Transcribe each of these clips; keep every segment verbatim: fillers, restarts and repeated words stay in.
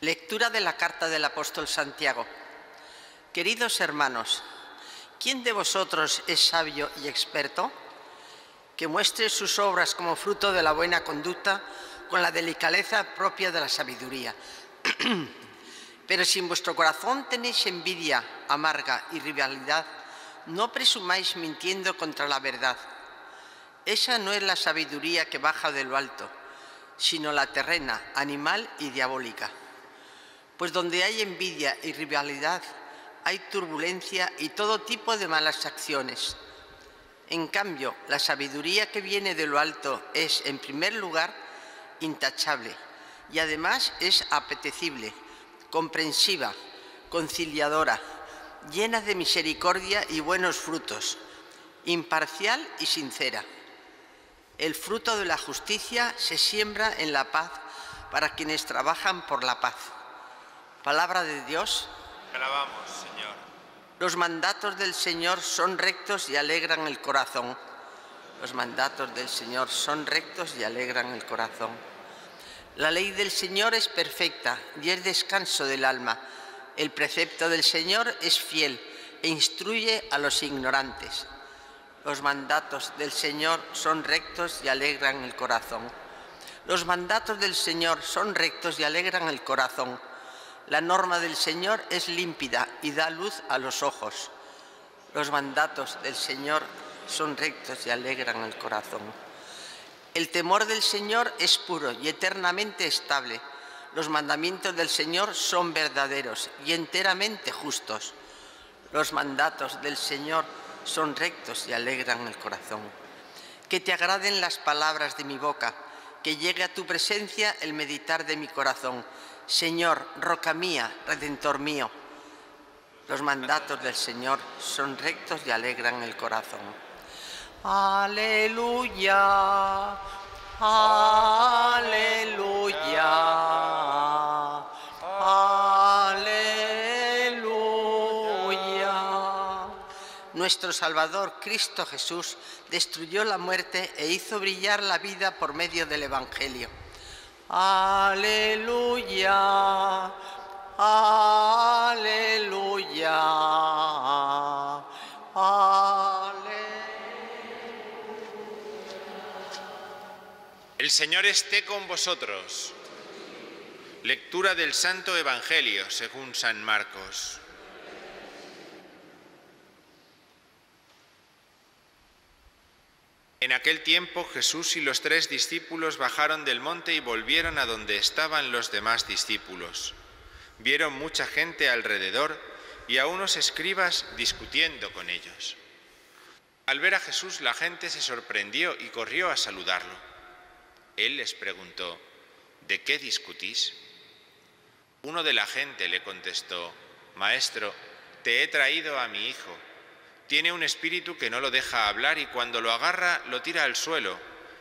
Lectura de la carta del apóstol Santiago. Queridos hermanos, ¿quién de vosotros es sabio y experto? Que muestre sus obras como fruto de la buena conducta con la delicadeza propia de la sabiduría. Pero si en vuestro corazón tenéis envidia, amarga y rivalidad, no presumáis mintiendo contra la verdad. Esa no es la sabiduría que baja de lo alto, sino la terrena, animal y diabólica. Pues donde hay envidia y rivalidad, hay turbulencia y todo tipo de malas acciones. En cambio, la sabiduría que viene de lo alto es, en primer lugar, intachable y además es apetecible, comprensiva, conciliadora, llena de misericordia y buenos frutos, imparcial y sincera. El fruto de la justicia se siembra en la paz para quienes trabajan por la paz. Palabra de Dios. Te alabamos, Señor. Los mandatos del Señor son rectos y alegran el corazón. Los mandatos del Señor son rectos y alegran el corazón. La ley del Señor es perfecta y es descanso del alma. El precepto del Señor es fiel e instruye a los ignorantes. Los mandatos del Señor son rectos y alegran el corazón. Los mandatos del Señor son rectos y alegran el corazón. La norma del Señor es límpida y da luz a los ojos. Los mandatos del Señor son rectos y alegran el corazón. El temor del Señor es puro y eternamente estable. Los mandamientos del Señor son verdaderos y enteramente justos. Los mandatos del Señor son rectos y alegran el corazón. Que te agraden las palabras de mi boca, que llegue a tu presencia el meditar de mi corazón. Señor, roca mía, redentor mío. Los mandatos del Señor son rectos y alegran el corazón. Aleluya, aleluya, aleluya. Nuestro Salvador, Cristo Jesús, destruyó la muerte e hizo brillar la vida por medio del Evangelio. Aleluya, aleluya, aleluya. El Señor esté con vosotros. Lectura del Santo Evangelio según San Marcos. En aquel tiempo Jesús y los tres discípulos bajaron del monte y volvieron a donde estaban los demás discípulos. Vieron mucha gente alrededor y a unos escribas discutiendo con ellos. Al ver a Jesús, la gente se sorprendió y corrió a saludarlo. Él les preguntó: ¿de qué discutís? Uno de la gente le contestó: Maestro, te he traído a mi hijo. Tiene un espíritu que no lo deja hablar y cuando lo agarra lo tira al suelo,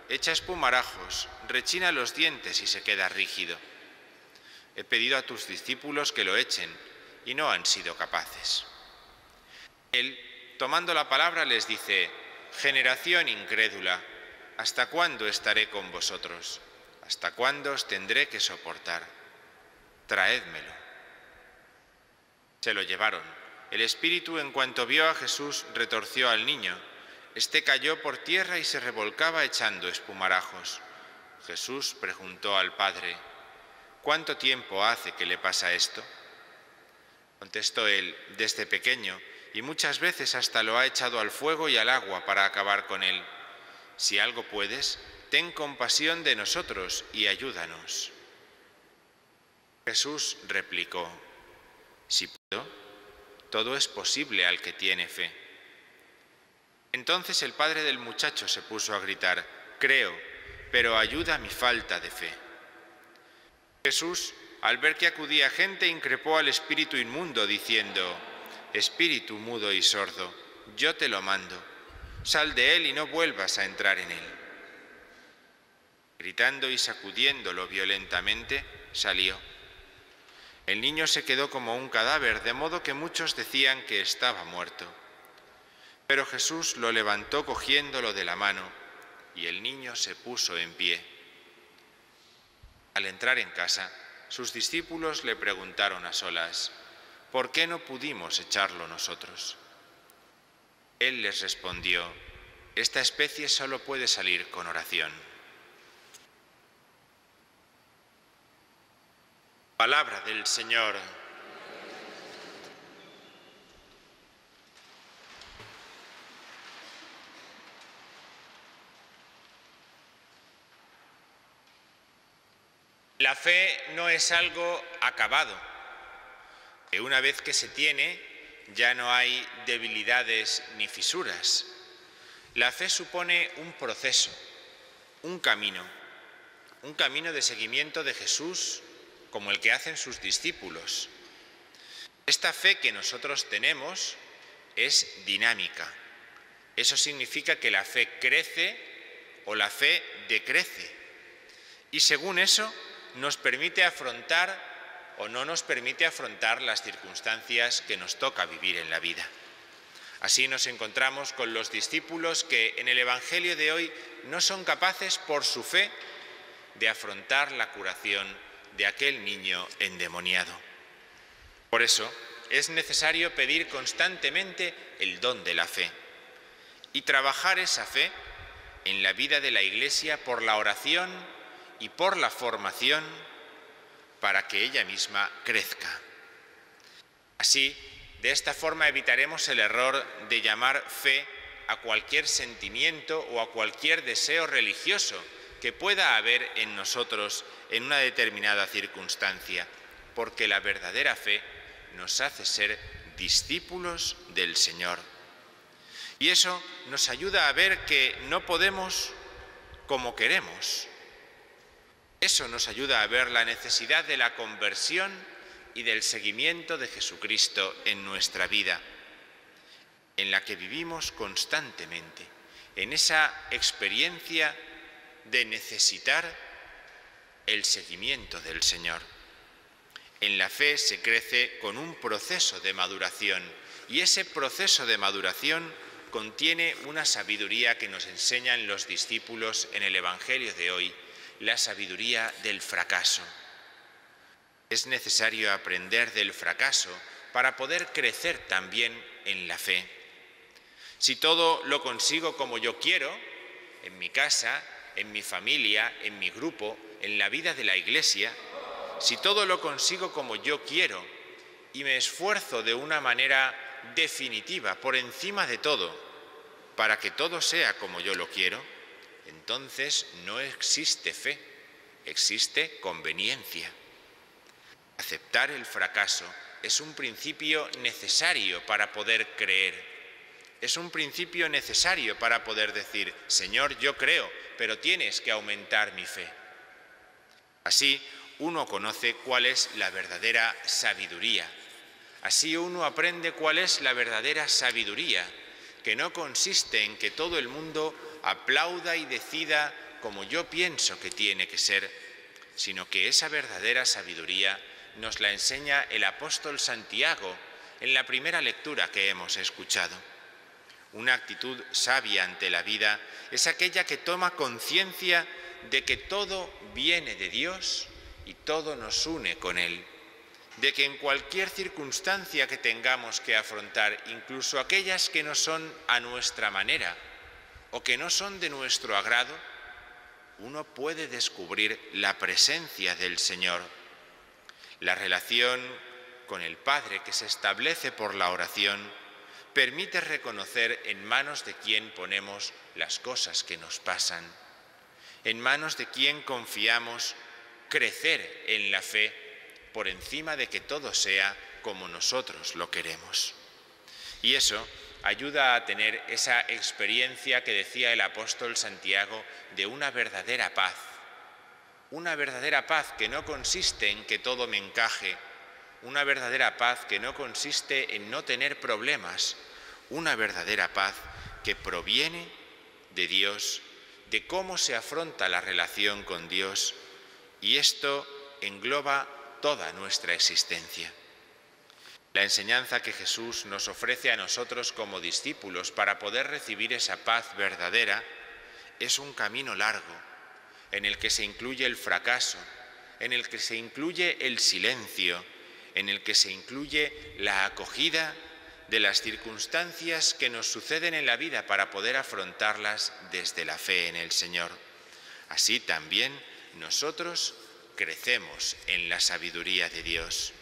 echa espumarajos, rechina los dientes y se queda rígido. He pedido a tus discípulos que lo echen y no han sido capaces. Él, tomando la palabra, les dice: Generación incrédula, ¿hasta cuándo estaré con vosotros? ¿Hasta cuándo os tendré que soportar? Traédmelo. Se lo llevaron. El espíritu, en cuanto vio a Jesús, retorció al niño. Este cayó por tierra y se revolcaba echando espumarajos. Jesús preguntó al padre: ¿cuánto tiempo hace que le pasa esto? Contestó él: desde pequeño, y muchas veces hasta lo ha echado al fuego y al agua para acabar con él. Si algo puedes, ten compasión de nosotros y ayúdanos. Jesús replicó: si puedo, todo es posible al que tiene fe. Entonces el padre del muchacho se puso a gritar: Creo, pero ayuda a mi falta de fe. Jesús, al ver que acudía gente, increpó al espíritu inmundo, diciendo: Espíritu mudo y sordo, yo te lo mando. Sal de él y no vuelvas a entrar en él. Gritando y sacudiéndolo violentamente, salió. El niño se quedó como un cadáver, de modo que muchos decían que estaba muerto. Pero Jesús lo levantó cogiéndolo de la mano, y el niño se puso en pie. Al entrar en casa, sus discípulos le preguntaron a solas, ¿por qué no pudimos echarlo nosotros? Él les respondió, esta especie solo puede salir con oración. Palabra del Señor. La fe no es algo acabado, que una vez que se tiene ya no hay debilidades ni fisuras. La fe supone un proceso, un camino, un camino de seguimiento de Jesús como el que hacen sus discípulos. Esta fe que nosotros tenemos es dinámica. Eso significa que la fe crece o la fe decrece. Y según eso, nos permite afrontar o no nos permite afrontar las circunstancias que nos toca vivir en la vida. Así nos encontramos con los discípulos que en el Evangelio de hoy no son capaces por su fe de afrontar la curación de aquel niño endemoniado. Por eso es necesario pedir constantemente el don de la fe y trabajar esa fe en la vida de la Iglesia por la oración y por la formación para que ella misma crezca. Así, de esta forma evitaremos el error de llamar fe a cualquier sentimiento o a cualquier deseo religioso que pueda haber en nosotros en una determinada circunstancia, porque la verdadera fe nos hace ser discípulos del Señor. Y eso nos ayuda a ver que no podemos como queremos. Eso nos ayuda a ver la necesidad de la conversión y del seguimiento de Jesucristo en nuestra vida, en la que vivimos constantemente, en esa experiencia de necesitar el seguimiento del Señor. En la fe se crece con un proceso de maduración, y ese proceso de maduración contiene una sabiduría que nos enseñan los discípulos en el Evangelio de hoy, la sabiduría del fracaso. Es necesario aprender del fracaso para poder crecer también en la fe. Si todo lo consigo como yo quiero, en mi casa, en mi familia, en mi grupo, en la vida de la Iglesia, si todo lo consigo como yo quiero y me esfuerzo de una manera definitiva, por encima de todo, para que todo sea como yo lo quiero, entonces no existe fe, existe conveniencia. Aceptar el fracaso es un principio necesario para poder creer. Es un principio necesario para poder decir, Señor, yo creo, pero tienes que aumentar mi fe. Así uno conoce cuál es la verdadera sabiduría. Así uno aprende cuál es la verdadera sabiduría, que no consiste en que todo el mundo aplauda y decida como yo pienso que tiene que ser, sino que esa verdadera sabiduría nos la enseña el apóstol Santiago en la primera lectura que hemos escuchado. Una actitud sabia ante la vida es aquella que toma conciencia de que todo viene de Dios y todo nos une con Él, de que en cualquier circunstancia que tengamos que afrontar, incluso aquellas que no son a nuestra manera, o que no son de nuestro agrado, uno puede descubrir la presencia del Señor. La relación con el Padre que se establece por la oración permite reconocer en manos de quién ponemos las cosas que nos pasan, en manos de quién confiamos crecer en la fe por encima de que todo sea como nosotros lo queremos. Y eso ayuda a tener esa experiencia que decía el apóstol Santiago de una verdadera paz. Una verdadera paz que no consiste en que todo me encaje. Una verdadera paz que no consiste en no tener problemas. Una verdadera paz que proviene de Dios, de cómo se afronta la relación con Dios. Y esto engloba toda nuestra existencia. La enseñanza que Jesús nos ofrece a nosotros como discípulos para poder recibir esa paz verdadera es un camino largo en el que se incluye el fracaso, en el que se incluye el silencio, en el que se incluye la acogida de las circunstancias que nos suceden en la vida para poder afrontarlas desde la fe en el Señor. Así también nosotros crecemos en la sabiduría de Dios.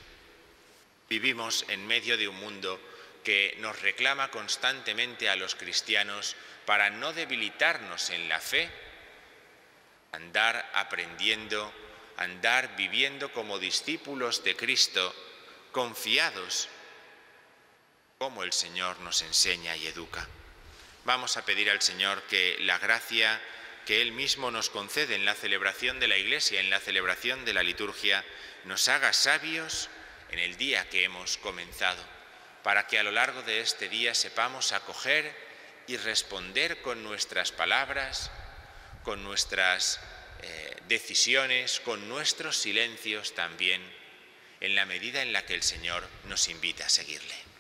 Vivimos en medio de un mundo que nos reclama constantemente a los cristianos para no debilitarnos en la fe, andar aprendiendo, andar viviendo como discípulos de Cristo, confiados como el Señor nos enseña y educa. Vamos a pedir al Señor que la gracia que Él mismo nos concede en la celebración de la Iglesia, en la celebración de la liturgia, nos haga sabios en el día que hemos comenzado, para que a lo largo de este día sepamos acoger y responder con nuestras palabras, con nuestras eh, decisiones, con nuestros silencios también, en la medida en la que el Señor nos invita a seguirle.